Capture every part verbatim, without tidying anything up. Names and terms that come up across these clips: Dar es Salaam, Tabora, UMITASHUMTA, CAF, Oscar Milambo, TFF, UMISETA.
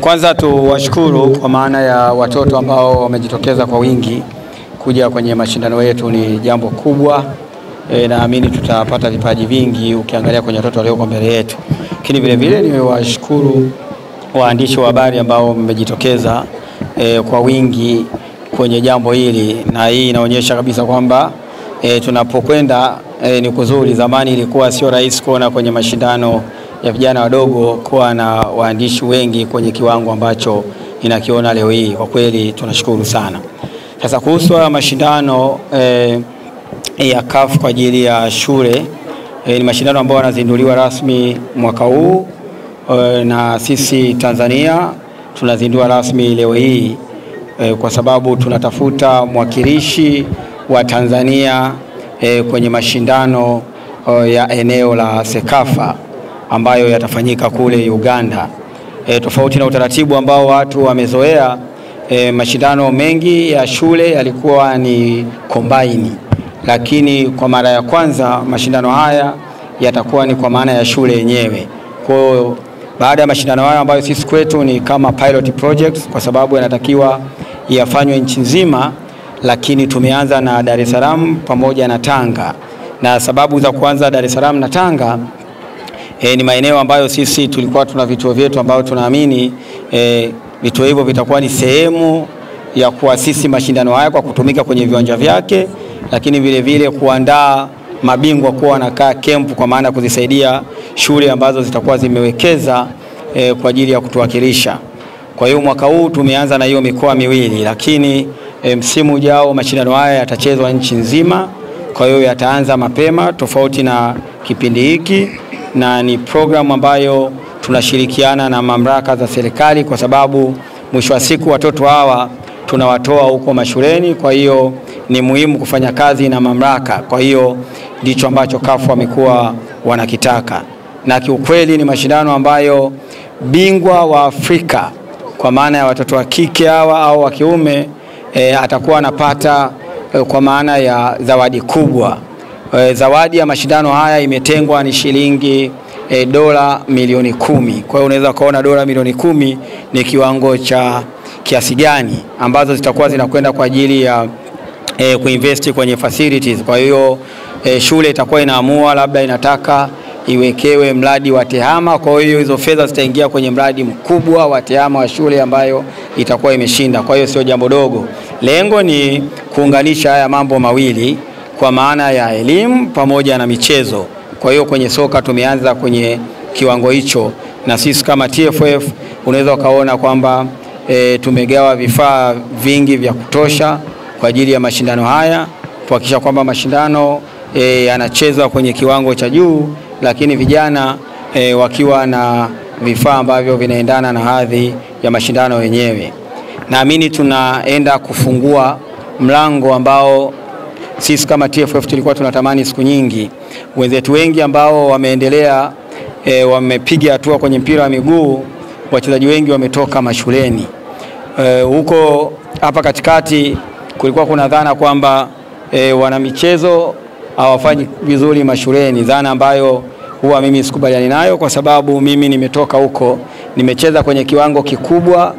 Kwanza tuwashukuru kwa maana ya watoto ambao wamejitokeza kwa wingi kuja kwenye mashindano yetu. Ni jambo kubwa e, naamini tutapata vipaji vingi ukiangalia kwenye watoto leo kwa mbele yetu. Lakini vile vile niwashukuru waandishi wa habari ambao wamejitokeza e, kwa wingi kwenye jambo hili, na hii inaonyesha kabisa kwamba e, tunapokwenda e, ni kuzuri. Zamani ilikuwa sio rahisi kuona kwenye mashindano ya vijana wadogo kuwa na waandishi wengi kwenye kiwango ambacho inakiona leo hii. Kwa kweli tunashukuru sana. Sasa kuhusu mashindano eh, ya C A F kwa ajili ya shule, eh, ni mashindano ambayo yanazinduliwa rasmi mwaka huu eh, na sisi Tanzania tunazindua rasmi leo hii eh, kwa sababu tunatafuta mwakilishi wa Tanzania eh, kwenye mashindano eh, ya eneo la sekafa ambayo yatafanyika kule Uganda. E, tofauti na utaratibu ambao watu wamezoea, e, mashindano mengi ya shule yalikuwa ni combine, lakini kwa mara ya kwanza mashindano haya yatakuwa ni kwa maana ya shule yenyewe. Kwa baada ya mashindano haya ambayo sisi kwetu ni kama pilot projects kwa sababu yanatakiwa yafanywe nchi nzima, lakini tumeanza na Dar es Salaam pamoja na Tanga. Na sababu za kuanza Dar es Salaam na Tanga E, ni maeneo ambayo sisi tulikuwa tuna vituo vyetu ambao tunaamini e, vituo hivyo vitakuwa ni sehemu ya kuasisi mashindano haya kwa kutumika kwenye viwanja vyake, lakini vile vile kuandaa mabingwa kuwa wanakaa camp kwa maana kuzisaidia shule ambazo zitakuwa zimewekeza e, kwa ajili ya kutuwakilisha. Kwa hiyo mwaka huu tumeanza na hiyo mikoa miwili, lakini e, msimu ujao mashindano haya yatachezwa nchi nzima. Kwa hiyo yataanza mapema tofauti na kipindi hiki, na ni program ambayo tunashirikiana na mamlaka za serikali kwa sababu mwisho wa siku watoto hawa tunawatoa huko mashuleni. Kwa hiyo ni muhimu kufanya kazi na mamlaka. Kwa hiyo ndicho ambacho C A F wamekuwa wanakitaka, na kiukweli ni mashindano ambayo bingwa wa Afrika kwa maana ya watoto wa kike hawa au wa kiume e, atakuwa anapata e, kwa maana ya zawadi kubwa. E, zawadi ya mashindano haya imetengwa ni shilingi e, dola milioni kumi. Kwa hiyo unaweza kuona dola milioni kumi ni kiwango cha kiasi gani ambazo zitakuwa zinakwenda kwa ajili ya e, kuinvest kwenye facilities. Kwa hiyo e, shule itakuwa inaamua labda inataka iwekewe mradi wa tehama. Kwa hiyo hizo fedha zitaingia kwenye mradi mkubwa wa tehama wa shule ambayo itakuwa imeshinda. Kwa hiyo sio jambo dogo. Lengo ni kuunganisha haya mambo mawili kwa maana ya elimu pamoja na michezo. Kwa hiyo kwenye soka tumeanza kwenye kiwango hicho, na sisi kama T F F unaweza kaona kwamba e, tumegawa vifaa vingi vya kutosha kwa ajili ya mashindano haya kuhakikisha kwamba mashindano e, yanachezwa kwenye kiwango cha juu, lakini vijana e, wakiwa na vifaa ambavyo vinaendana na hadhi ya mashindano yenyewe. Naamini tunaenda kufungua mlango ambao sisi kama T F F tulikuwa tunatamani siku nyingi. Wenzetu wengi ambao wameendelea e, wamepiga hatua kwenye mpira wa miguu, wachezaji wengi wametoka mashuleni. E, huko hapa katikati kulikuwa kuna dhana kwamba e, wana michezo hawafanyi vizuri mashuleni, dhana ambayo huwa mimi sikubaliani nayo kwa sababu mimi nimetoka huko, nimecheza kwenye kiwango kikubwa.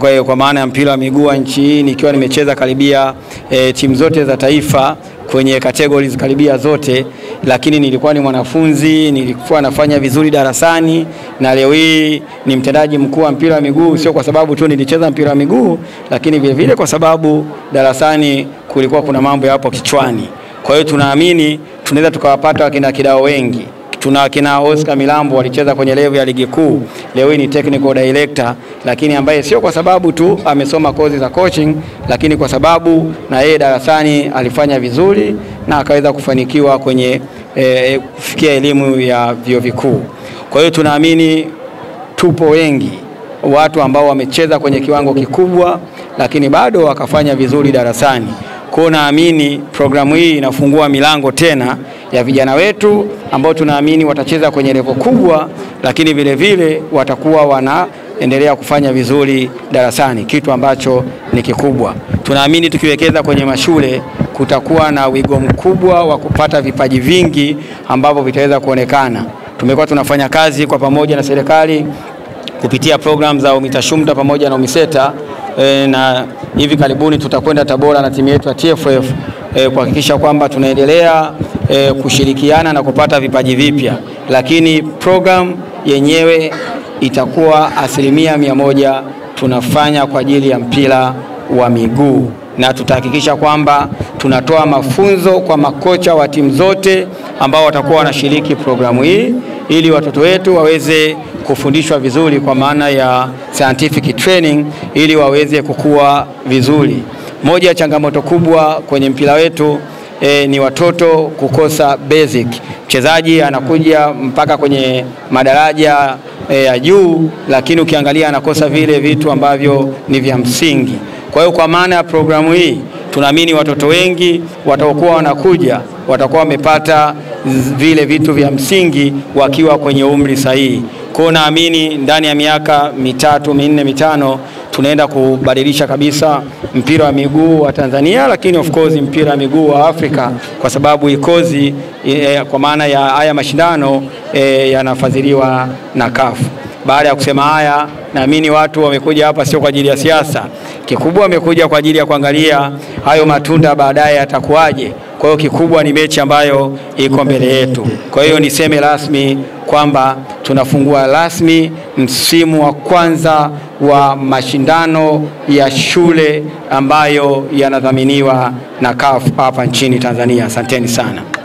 Kwa hiyo kwa maana ya mpira wa miguu nchi hii nikiwa nimecheza karibia e, timu zote za taifa kwenye categories karibia zote, lakini nilikuwa ni mwanafunzi, nilikuwa nafanya vizuri darasani, na leo hii ni mtendaji mkuu wa mpira wa miguu, sio kwa sababu tu nilicheza mpira wa miguu, lakini vile vile kwa sababu darasani kulikuwa kuna mambo hapo kichwani. Kwa hiyo tunaamini tunaweza tukawapata wakina kidao wengi. Tuna kina Oscar Milambo walicheza kwenye level ya ligi kuu, leo ni technical director, lakini ambaye sio kwa sababu tu amesoma kozi za coaching, lakini kwa sababu na yeye darasani alifanya vizuri na akaweza kufanikiwa kwenye e, kufikia elimu ya vyuo vikuu. Kwa hiyo tunaamini tupo wengi watu ambao wamecheza kwenye kiwango kikubwa lakini bado wakafanya vizuri darasani. Kwa naamini programu hii inafungua milango tena ya vijana wetu ambao tunaamini watacheza kwenye level kubwa, lakini vile vile watakuwa wanaendelea kufanya vizuri darasani, kitu ambacho ni kikubwa. Tunaamini tukiwekeza kwenye mashule kutakuwa na wigo mkubwa wa kupata vipaji vingi ambavyo vitaweza kuonekana. Tumekuwa tunafanya kazi kwa pamoja na serikali kupitia program za UMITASHUMTA pamoja na UMISETA, e, na hivi karibuni tutakwenda Tabora na timu yetu ya T F F e, kuhakikisha kwamba tunaendelea e, kushirikiana na kupata vipaji vipya, lakini program yenyewe itakuwa asilimia mia moja tunafanya kwa ajili ya mpira wa miguu, na tutahakikisha kwamba tunatoa mafunzo kwa makocha wa timu zote ambao watakuwa wanashiriki programu hii ili watoto wetu waweze kufundishwa vizuri kwa maana ya scientific training ili waweze kukua vizuri. Moja ya changamoto kubwa kwenye mpira wetu e, ni watoto kukosa basic. Mchezaji anakuja mpaka kwenye madaraja ya e, juu, lakini ukiangalia anakosa vile vitu ambavyo ni vya msingi. Kwa hiyo kwa maana ya programu hii tunaamini watoto wengi watakuwa wanakuja watakuwa wamepata vile vitu vya msingi wakiwa kwenye umri sahihi. Kwa naamini ndani ya miaka mitatu, minne, mitano tunaenda kubadilisha kabisa mpira wa miguu wa Tanzania, lakini of course mpira wa miguu wa Afrika, kwa sababu ikozi e, kwa maana ya haya mashindano e, yanafadhiliwa na C A F. Baada ya kusema haya, naamini watu wamekuja hapa sio kwa ajili ya siasa. Kikubwa wamekuja kwa ajili ya kuangalia hayo matunda baadaye yatakuaje. Kwa hiyo kikubwa ni mechi ambayo iko mbele yetu. Kwa hiyo niseme rasmi kwamba tunafungua rasmi msimu wa kwanza wa mashindano ya shule ambayo yanadhaminiwa na C A F hapa nchini Tanzania. Asanteni sana.